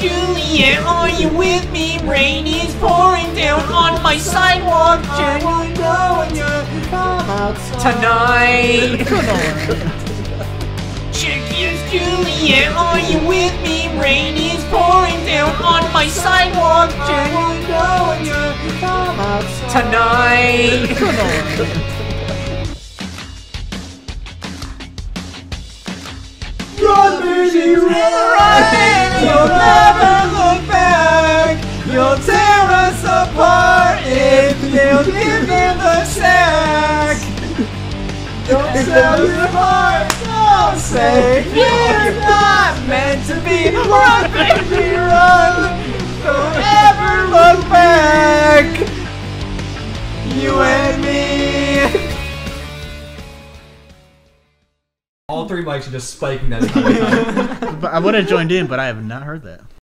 Juliet, are you with me? Rain is pouring down on my sidewalk. I wanna go and you come outside tonight. Juliet, are you with me? Rain is pouring down on my sidewalk. I wanna go and you come outside tonight. Run, baby, run! You'll never look back. You'll tear us apart if you give him the sack. Don't sell your heart. Don't say you're not meant to be. Run, baby, run. Don't ever look back. You and me. All three mics are just spiking that. I would have joined in, but I have not heard that.